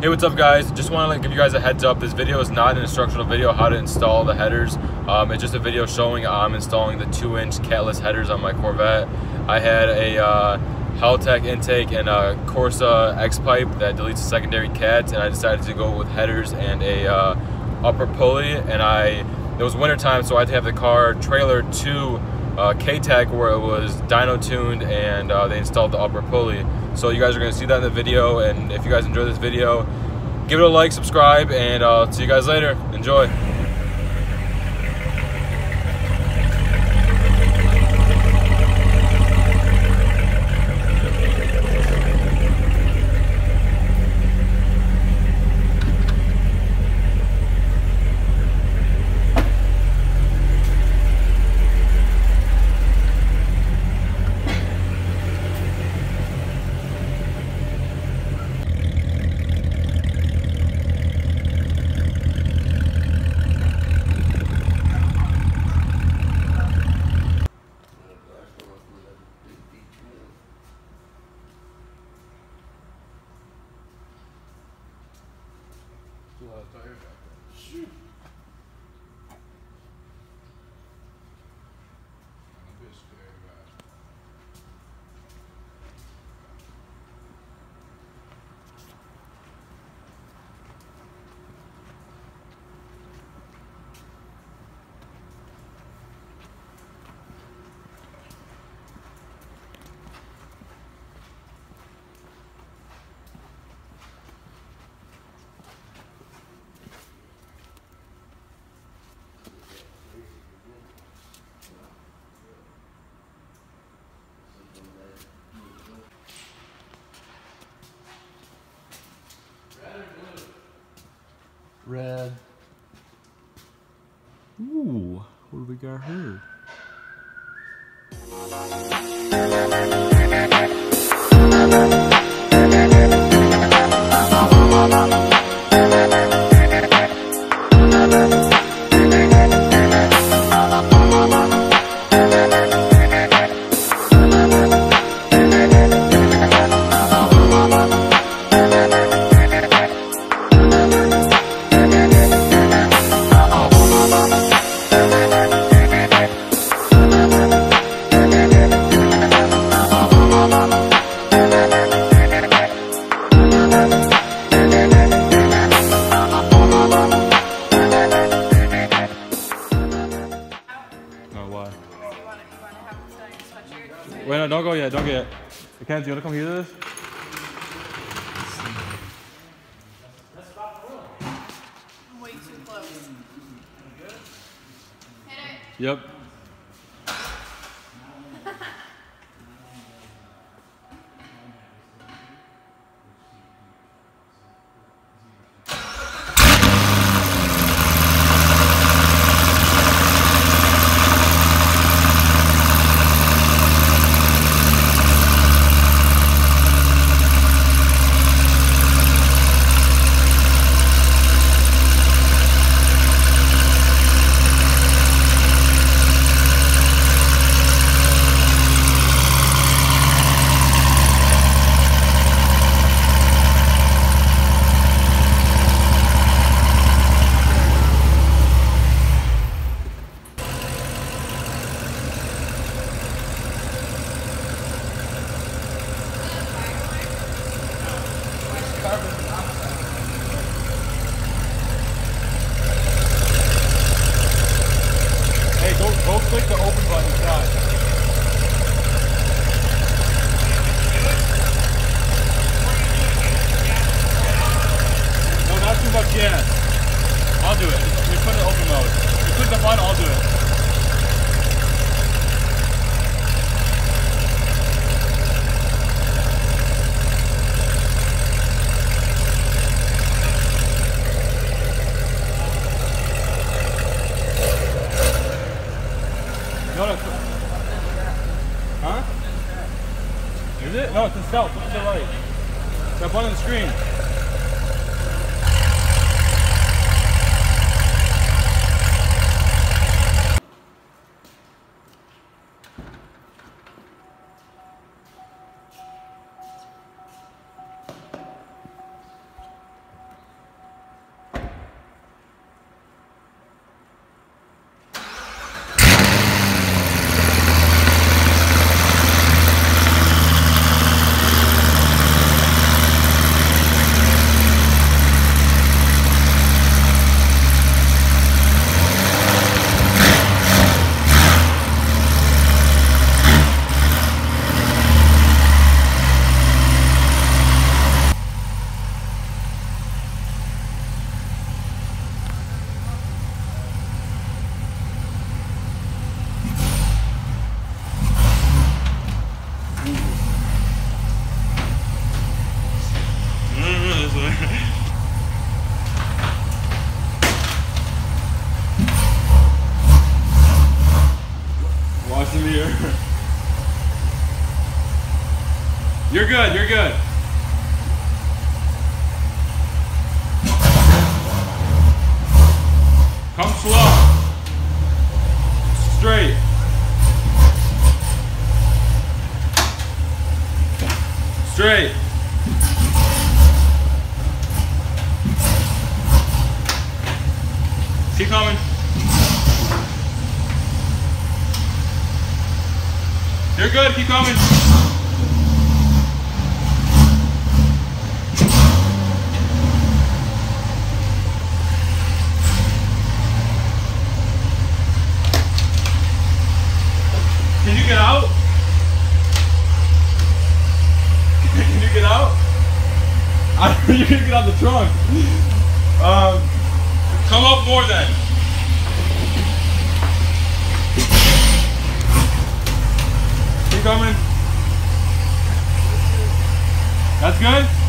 Hey, what's up guys? Just want to give you guys a heads up. This video is not an instructional video how to install the headers. It's just a video showing I'm installing the 2-inch catless headers on my Corvette. I had a Haltech intake and a Corsa X-pipe that deletes the secondary cats, and I decided to go with headers and a upper pulley. And it was winter time, so I had to have the car trailered to K-Tech, where it was dyno tuned, and they installed the upper pulley. So you guys are going to see that in the video, and if you guys enjoy this video, give it a like, subscribe, and I'll see you guys later. Enjoy. Shoot. Red. Ooh, what do we got here? Wait, no, don't go yet, don't get it. Mackenzie, you want to come hear this? That's about cool. I'm way too close. Good? Hit it. Yep. Click the open button inside. No, not too much gas. I'll do it. We put it in open mode. If you click the button, I'll do it. Huh? Is it? No, it's in stealth. Look to the right. That button on the screen. You're good, you're good. Come slow. Straight. Straight. Keep coming. You're good, keep coming. Can you get out? Can you get out? You can get out the trunk. Come up more then. Coming. That's good?